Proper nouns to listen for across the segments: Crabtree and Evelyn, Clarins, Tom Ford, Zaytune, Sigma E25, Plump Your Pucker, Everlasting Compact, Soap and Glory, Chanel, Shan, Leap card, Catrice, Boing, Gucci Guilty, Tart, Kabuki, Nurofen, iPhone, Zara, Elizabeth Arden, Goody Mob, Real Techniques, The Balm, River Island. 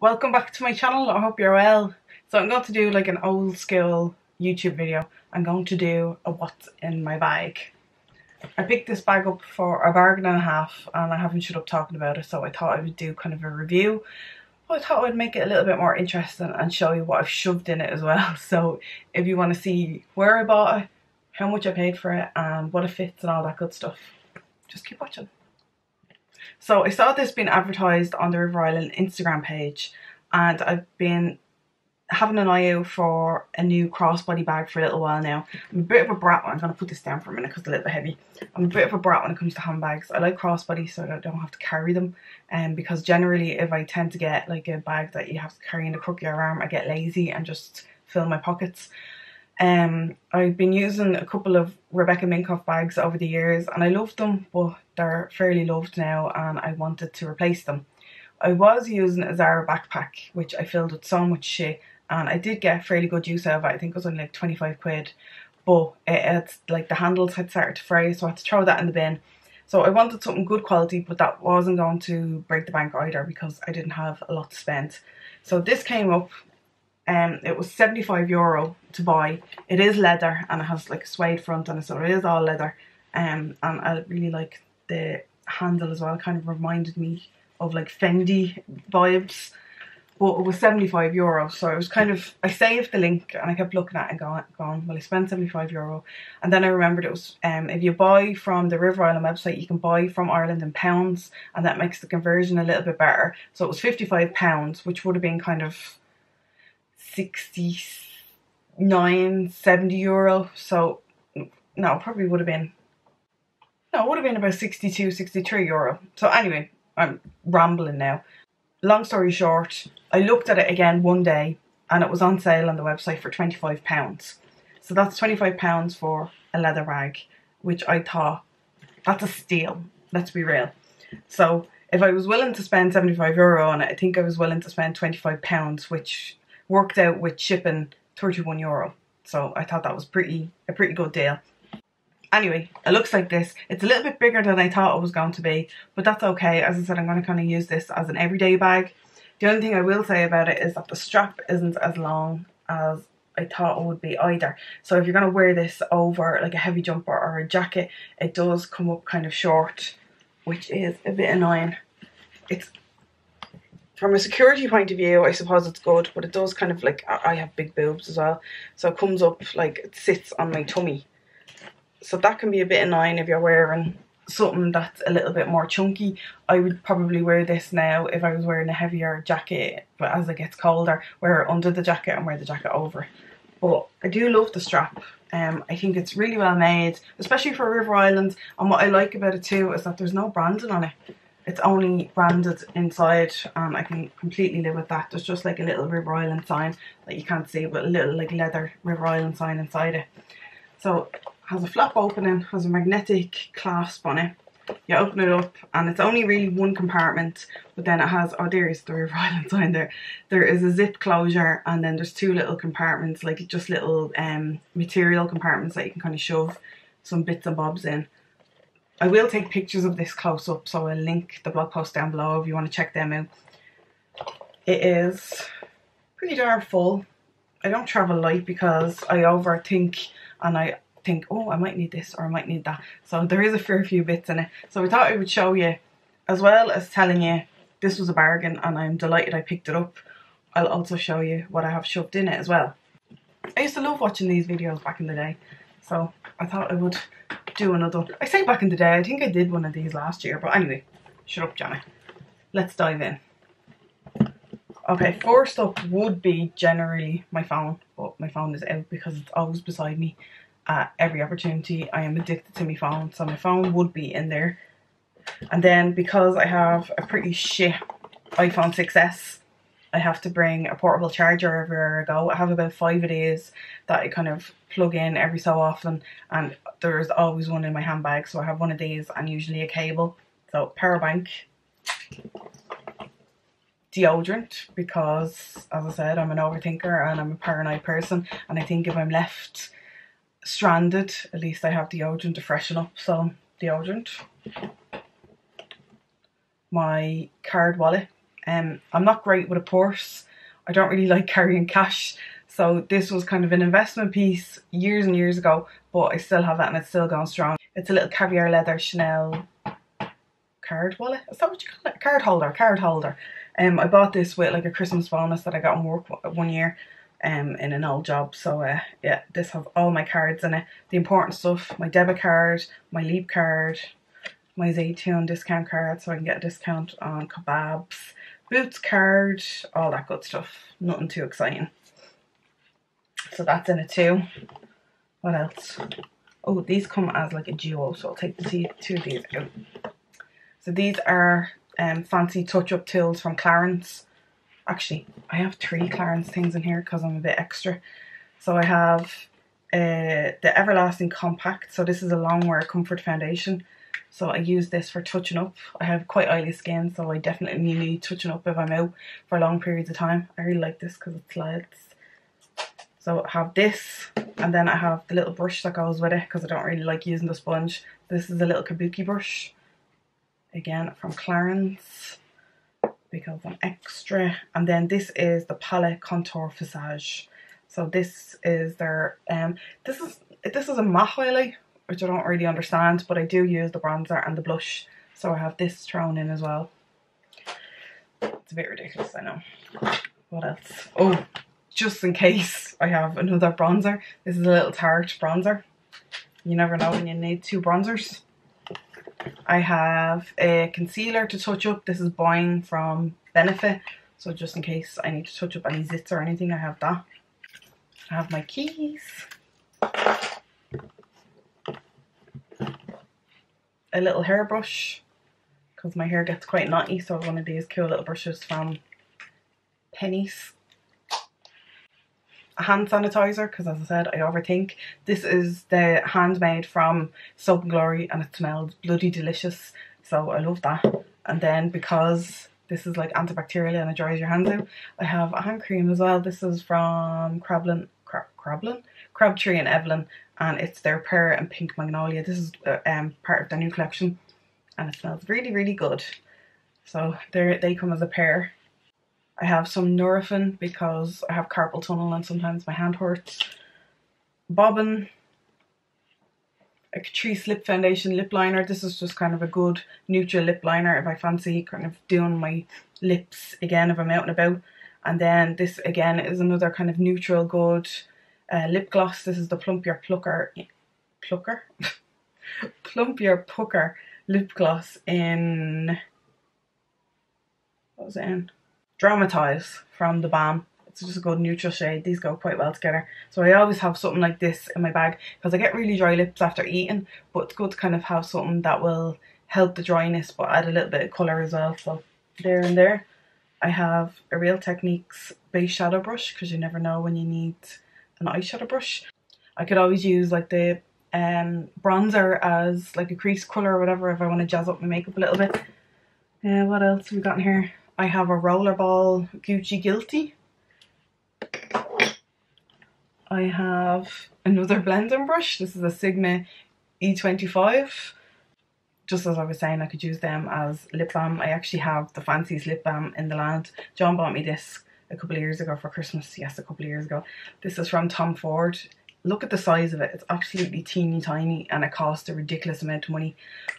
Welcome back to my channel. I hope you're well. So I'm going to do like an old school YouTube video. I'm going to do a what's in my bag. I picked this bag up for a bargain and a half and I haven't shut up talking about it, so I thought I would do kind of a review. I thought I'd make it a little bit more interesting and show you what I've shoved in it as well. So if you want to see where I bought it, how much I paid for it and what it fits and all that good stuff, just keep watching. So I saw this being advertised on the River Island Instagram page and I've been having an eye out for a new crossbody bag for a little while now. I'm a bit of a brat. I'm going to put this down for a minute because it's a little bit heavy. I'm a bit of a brat when it comes to handbags. I like crossbody so that I don't have to carry them, and because generally if I tend to get like a bag that you have to carry in the crook of your arm, I get lazy and just fill my pockets. I've been using a couple of Rebecca Minkoff bags over the years and I love them, but they're fairly loved now and I wanted to replace them. I was using a Zara backpack which I filled with so much shit and I did get fairly good use out of it. I think it was only like 25 quid, but it's like the handles had started to fray, so I had to throw that in the bin. So I wanted something good quality, but that wasn't going to break the bank either because I didn't have a lot to spend. So this came up. It was €75 to buy. It is leather and it has like a suede front on it, so it is all leather. And I really like the handle as well. It kind of reminded me of like Fendi vibes. But it was €75, so it was kind of, I saved the link and I kept looking at it and going, well, I spent €75. And then I remembered it was, if you buy from the River Island website, you can buy from Ireland in pounds, and that makes the conversion a little bit better. So it was £55, which would have been kind of €69, €70. So no, it probably would have been, no, it would have been about €62, €63. So anyway, I'm rambling now. Long story short, I looked at it again one day and it was on sale on the website for £25. So that's £25 for a leather bag, which I thought, that's a steal, let's be real. So if I was willing to spend €75 on it, I think I was willing to spend £25, which worked out with shipping €31. So I thought that was a pretty good deal. Anyway, it looks like this. It's a little bit bigger than I thought it was going to be, but that's okay. As I said, I'm going to kind of use this as an everyday bag. The only thing I will say about it is that the strap isn't as long as I thought it would be either. So if you're going to wear this over like a heavy jumper or a jacket, it does come up kind of short, which is a bit annoying. It's, from a security point of view, I suppose it's good, but it does kind of like, I have big boobs as well, so it comes up like, it sits on my tummy. So that can be a bit annoying if you're wearing something that's a little bit more chunky. I would probably wear this now if I was wearing a heavier jacket, but as it gets colder, wear it under the jacket and wear the jacket over it. But I do love the strap. I think it's really well made, especially for River Island. And what I like about it too is that there's no branding on it. It's only branded inside, and I can completely live with that. There's just like a little River Island sign that you can't see, but a little like leather River Island sign inside it. So it has a flap opening, has a magnetic clasp on it. You open it up and it's only really one compartment, but then it has, oh, there is the River Island sign there. There is a zip closure and then there's two little compartments, like just little material compartments that you can kind of shove some bits and bobs in. I will take pictures of this close up, so I'll link the blog post down below if you want to check them out. It is pretty darn full. I don't travel light because I overthink and I think, oh, I might need this or I might need that. So there is a fair few bits in it. So I thought I would show you, as well as telling you this was a bargain and I'm delighted I picked it up, I'll also show you what I have shoved in it as well. I used to love watching these videos back in the day, so I thought I would do another. I say back in the day, I think I did one of these last year, but anyway, shut up, Janet. Let's dive in. Okay, first up would be generally my phone, but my phone is out because it's always beside me at every opportunity. I am addicted to my phone, so my phone would be in there. And then because I have a pretty shit iPhone 6S, I have to bring a portable charger everywhere I go. I have about 5 of these that I kind of plug in every so often, and there's always one in my handbag, so I have one of these and usually a cable. So power bank, deodorant, because as I said, I'm an overthinker and I'm a paranoid person, and I think if I'm left stranded, at least I have deodorant to freshen up, so deodorant. My card wallet. I'm not great with a purse. I don't really like carrying cash. So this was kind of an investment piece years and years ago, but I still have that and it's still going strong. It's a little caviar leather Chanel card wallet. Is that what you call it? Card holder, card holder. I bought this with like a Christmas bonus that I got in work one year in an old job. So yeah, this has all my cards in it. The important stuff, my debit card, my Leap card, my Zaytune discount card so I can get a discount on kebabs, Boots card, all that good stuff. Nothing too exciting. So that's in it too. What else? Oh, these come as like a duo, so I'll take the two of these out. So these are fancy touch-up tools from Clarins. Actually, I have three Clarins things in here because I'm a bit extra. So I have the Everlasting Compact. So this is a long wear comfort foundation. So I use this for touching up. I have quite oily skin, so I definitely need touching up if I'm out for long periods of time. I really like this because it slides. So I have this, and then I have the little brush that goes with it because I don't really like using the sponge. This is a little Kabuki brush, again from Clarins, because I'm extra. And then this is the Palette Contour Visage. So this is their this is a matte highlight, which I don't really understand, but I do use the bronzer and the blush. So I have this thrown in as well. It's a bit ridiculous, I know. What else? Oh. Just in case I have another bronzer. This is a little Tart bronzer. You never know when you need two bronzers. I have a concealer to touch up. This is Boing from Benefit. So just in case I need to touch up any zits or anything, I have that. I have my keys. A little hairbrush, because my hair gets quite knotty. So one of these cool little brushes from Penny's. A hand sanitizer, because as I said, I overthink. This is the handmade from Soap and Glory, and it smells bloody delicious, so I love that. And then because this is like antibacterial and it dries your hands out, I have a hand cream as well. This is from Crabtree and Evelyn, and it's their pear and pink magnolia. This is part of their new collection, and it smells really, really good. So they come as a pair. I have some Nurofen because I have carpal tunnel and sometimes my hand hurts. Bobbin, a Catrice lip foundation lip liner. This is just kind of a good neutral lip liner if I fancy kind of doing my lips again if I'm out and about. And then this again is another kind of neutral good lip gloss. This is the Plump Your Pucker lip gloss in, what was it in? Dramatize from The Balm. It's just a good neutral shade. These go quite well together. So I always have something like this in my bag because I get really dry lips after eating, but it's good to kind of have something that will help the dryness but add a little bit of colour as well. So there and there. I have a Real Techniques base shadow brush because you never know when you need an eyeshadow brush. I could always use like the bronzer as like a crease colour or whatever if I want to jazz up my makeup a little bit. What else have we got in here? I have a rollerball Gucci Guilty. I have another blending brush. This is a Sigma E25. Just as I was saying, I could use them as lip balm. I actually have the fanciest lip balm in the land. John bought me this a couple of years ago for Christmas. Yes, a couple of years ago. This is from Tom Ford. Look at the size of it. It's absolutely teeny tiny and it costs a ridiculous amount of money.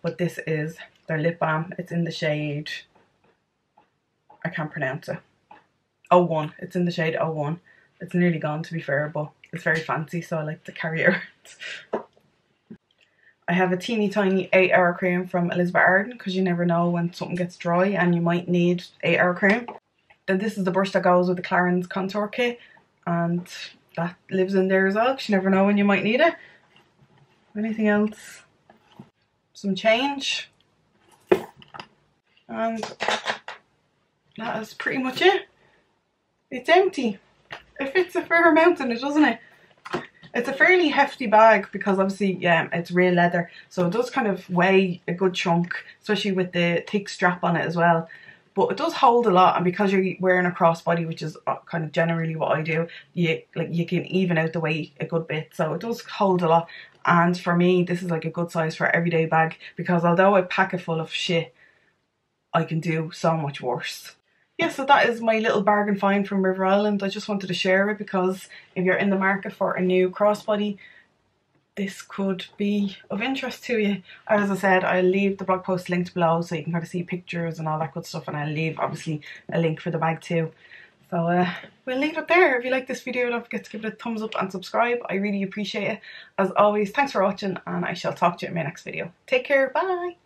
But this is their lip balm. It's in the shade... I can't pronounce it. 01. It's in the shade 01. It's nearly gone to be fair, but it's very fancy, so I like to carry it around. I have a teeny tiny 8-hour cream from Elizabeth Arden because you never know when something gets dry and you might need 8-hour cream. Then this is the brush that goes with the Clarins contour kit, and that lives in there as well because you never know when you might need it. Anything else? Some change. And that is pretty much it. It's empty. It fits a fair amount in it, doesn't it? It's a fairly hefty bag because obviously, yeah, it's real leather. So it does kind of weigh a good chunk, especially with the thick strap on it as well. But it does hold a lot, and because you're wearing a crossbody, which is kind of generally what I do, you can even out the weight a good bit. So it does hold a lot. And for me, this is like a good size for an everyday bag because although I pack it full of shit, I can do so much worse. yeah, so that is my little bargain find from River Island. I just wanted to share it because if you're in the market for a new crossbody, this could be of interest to you. As I said, I'll leave the blog post linked below so you can kind of see pictures and all that good stuff, and I'll leave obviously a link for the bag too. So we'll leave it there. If you like this video, don't forget to give it a thumbs up and subscribe. I really appreciate it. As always, thanks for watching, and I shall talk to you in my next video. Take care, bye!